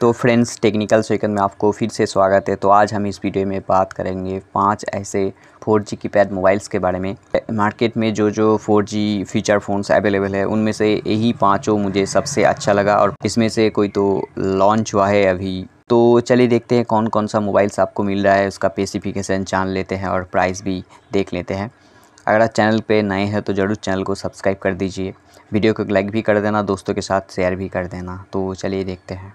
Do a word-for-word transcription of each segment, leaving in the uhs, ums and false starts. तो friends, technical section में आपको फिर से स्वागत है। तो आज हम इस वीडियो में बात करेंगे पांच ऐसे फोर जी कीपैड मोबाइल्स के बारे में। मार्केट में जो जो four G feature phones available है उनमें से यही पांचों मुझे सबसे अच्छा लगा और इसमें से कोई तो लॉन्च हुआ है अभी। तो चलिए देखते हैं कौन कौन सा मोबाइल्स आपको मिल रहा है, उसका स्पेसिफिकेशन जान लेते हैं और प्राइस भी देख लेते हैं। अगर आप चैनल पे नए हैं तो ज़रूर चैनल को सब्सक्राइब कर दीजिए, वीडियो को लाइक भी कर देना, दोस्तों के साथ शेयर भी कर देना। तो चलिए देखते हैं।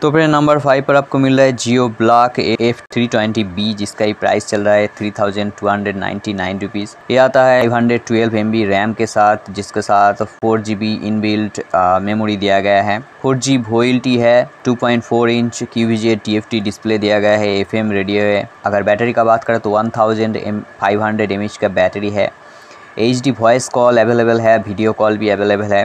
तो फिर नंबर फाइव पर आपको मिल रहा है Jio black F three twenty B, जिसका ही प्राइस चल रहा है three thousand two hundred ninety nine rupees. ये आता है five hundred twelve M B RAM के साथ, जिसके साथ four G B inbuilt memory दिया गया है। फोर जी वोल्टी है, two point four inch QVGA T F T display दिया गया है, एफ एम रेडियो है। अगर बैटरी का बात करें तो one thousand M five hundred M H का बैटरी है। H D voice call available है, वीडियो कॉल भी अवेलेबल है।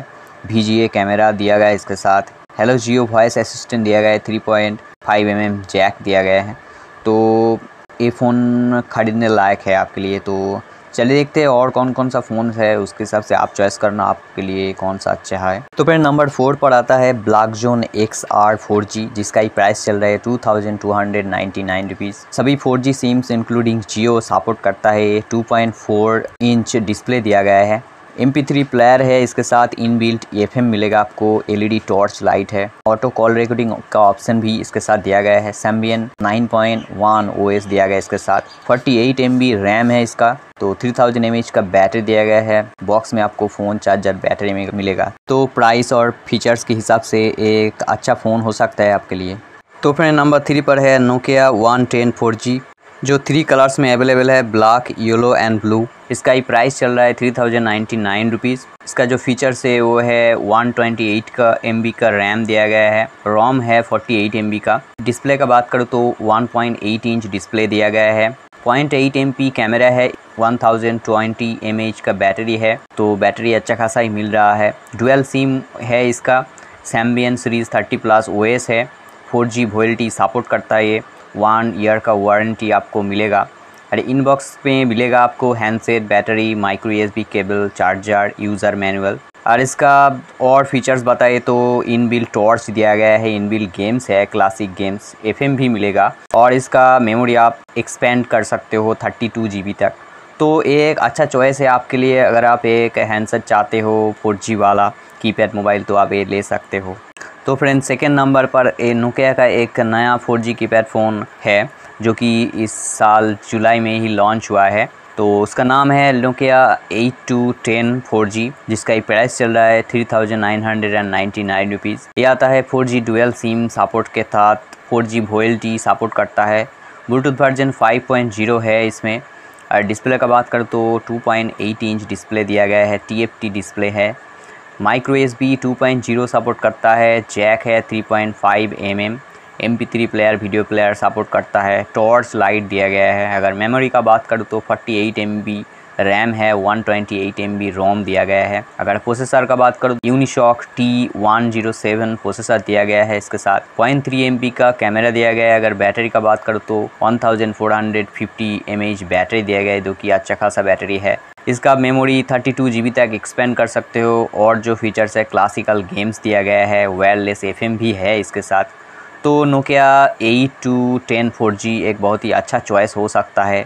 वी जी ए कैमरा दिया गया है इसके साथ। हेलो जियो वॉइस असिस्टेंट दिया गया है, three point five M M jack दिया गया है। तो ये फ़ोन ख़रीदने लायक है आपके लिए। तो चलिए देखते हैं और कौन कौन सा फ़ोन है, उसके हिसाब से आप चॉइस करना आपके लिए कौन सा अच्छा है। तो फिर नंबर फोर पर आता है black zone X R four G, जिसका ही प्राइस चल रहा है two thousand two hundred ninety nine rupees. सभी four G SIMs including Jio support करता है। Two point four inch display दिया गया है, एम पी थ्री प्लेयर है इसके साथ, इनबिल्ट एफ एम मिलेगा आपको, L E D torch light है, ऑटो कॉल रिकॉर्डिंग का ऑप्शन भी इसके साथ दिया गया है। Symbian nine point one O S दिया गया है इसके साथ। Forty eight M B RAM है इसका, तो थ्री थाउजेंड एम एच का बैटरी दिया गया है। बॉक्स में आपको फ़ोन, चार्जर, बैटरी में मिलेगा। तो प्राइस और फीचर्स के हिसाब से एक अच्छा फ़ोन हो सकता है आपके लिए। तो फ्रेंड, नंबर थ्री पर है Nokia one ten four G, जो थ्री कलर्स में अवेलेबल है, ब्लैक, येलो एंड ब्लू। इसका ही प्राइस चल रहा है three thousand ninety nine rupees. इसका जो फीचर्स है वो है वन ट्वेंटी एट का एम बी का रैम दिया गया है, रोम है फोर्टी एट एम बी का। डिस्प्ले का बात करो तो one point eight inch display दिया गया है, point eight M P camera है, one thousand twenty M H का बैटरी है। तो बैटरी अच्छा खासा ही मिल रहा है। डुअल सिम है इसका, Symbian series thirty plus O S है, फोर जी वोल्टी सपोर्ट करता है। ये वन ईयर का वारंटी आपको मिलेगा। अरे इनबॉक्स में मिलेगा आपको handset, battery, micro USB cable, charger, user manual. और इसका और फीचर्स बताए तो इनबिल्ट टॉर्च दिया गया है, इनबिल्ट गेम्स है, क्लासिक गेम्स, एफएम भी मिलेगा। और इसका मेमोरी आप एक्सपेंड कर सकते हो थर्टी टू जी बी तक। तो एक अच्छा चॉइस है आपके लिए। अगर आप एक हैंडसेट चाहते हो फोर जी वाला कीपैड मोबाइल तो आप ये ले सकते हो। तो फ्रेंड्स, सेकेंड नंबर पर ए नोकिया का एक नया फोर जी कीपैड फ़ोन है जो कि इस साल जुलाई में ही लॉन्च हुआ है। तो उसका नाम है Nokia eighty two ten four G, जिसका ही प्राइस चल रहा है three thousand nine hundred and ninety nine rupees. ये आता है four G dual SIM support के साथ, फोर जी वोल्टी सपोर्ट करता है, Bluetooth version five point zero है इसमें। और डिस्प्ले का बात करें तो two point eight inch display दिया गया है, टी एफ टी डिस्प्ले है, micro USB two point zero support करता है, जैक है three point five M M, M P three player, video player support करता है, टॉर्च लाइट दिया गया है। अगर मेमोरी का बात करूँ तो forty eight M B RAM है, one twenty eight M B ROM दिया गया है। अगर प्रोसेसर का बात करूँ Unisoc T one zero seven processor दिया गया है इसके साथ, पॉइंट थ्री एम बी का कैमरा दिया गया है। अगर बैटरी का बात करूँ तो one thousand four hundred fifty M H battery दिया गया है, जो कि अच्छा खासा बैटरी है। इसका मेमोरी थर्टी टू जीबी तक एक्सपेंड कर सकते हो। और जो फीचर्स है, क्लासिकल गेम्स दिया गया है, वायरलेस एफ एम भी है इसके साथ। तो Nokia eighty two ten four G एक बहुत ही अच्छा चॉइस हो सकता है।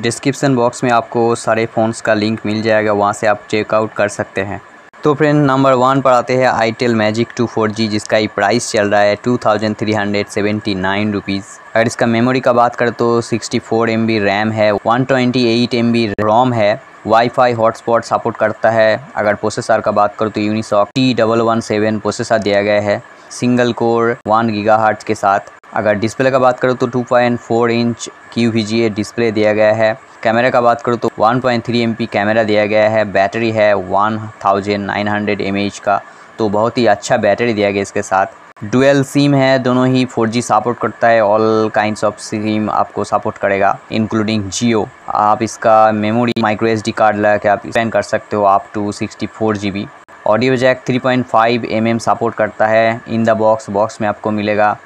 डिस्क्रिप्शन बॉक्स में आपको सारे फ़ोन्स का लिंक मिल जाएगा, वहाँ से आप चेकआउट कर सकते हैं। तो फ्रेंड, नंबर वन पर आते हैं itel magic two four G, जिसका ही प्राइस चल रहा है two thousand three hundred seventy nine rupees. अगर इसका मेमोरी का बात करें तो sixty four M B RAM है, one twenty eight M B ROM है, वाईफाई हॉटस्पॉट सपोर्ट करता है। अगर प्रोसेसर का बात करूँ तो Unisoc T one one seven processor दिया गया है, सिंगल कोर वन गीगाहर्ट्ज के साथ। अगर डिस्प्ले का बात करूँ तो two point four inch Q V G A display दिया गया है। कैमरा का बात करूँ तो one point three M P camera दिया गया है, बैटरी है one thousand nine hundred M A H का, तो बहुत ही अच्छा बैटरी दिया गया इसके साथ। डुअल सिम है, दोनों ही फोर जी सपोर्ट करता है, ऑल काइंड्स ऑफ सिम आपको सपोर्ट करेगा इंक्लूडिंग जियो। आप इसका मेमोरी माइक्रो एसडी कार्ड लगा के आप एक्सपेंड कर सकते हो up to sixty four GB. Audio jack three point five M M support करता है। इन द बॉक्स बॉक्स में आपको मिलेगा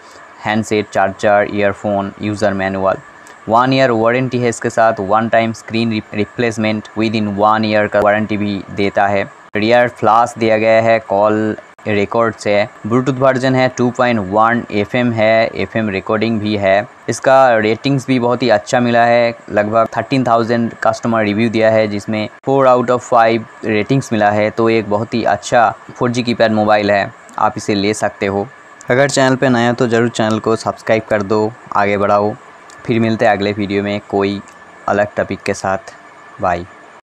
handset, charger, earphone, user manual. One year warranty है इसके साथ, one time screen replacement with in one year का warranty भी देता है। रियर फ्लाश दिया गया है कॉल रिकॉर्ड से। ब्लूटूथ वर्जन है टू पॉइंट वन, एफएम है, एफएम रिकॉर्डिंग भी है। इसका रेटिंग्स भी बहुत ही अच्छा मिला है, लगभग थर्टीन थाउजेंड कस्टमर रिव्यू दिया है जिसमें four out of five ratings मिला है। तो एक बहुत ही अच्छा फोर जी कीपैड मोबाइल है, आप इसे ले सकते हो। अगर चैनल पे नया तो ज़रूर चैनल को सब्सक्राइब कर दो, आगे बढ़ाओ। फिर मिलते हैं अगले वीडियो में कोई अलग टॉपिक के साथ। बाय।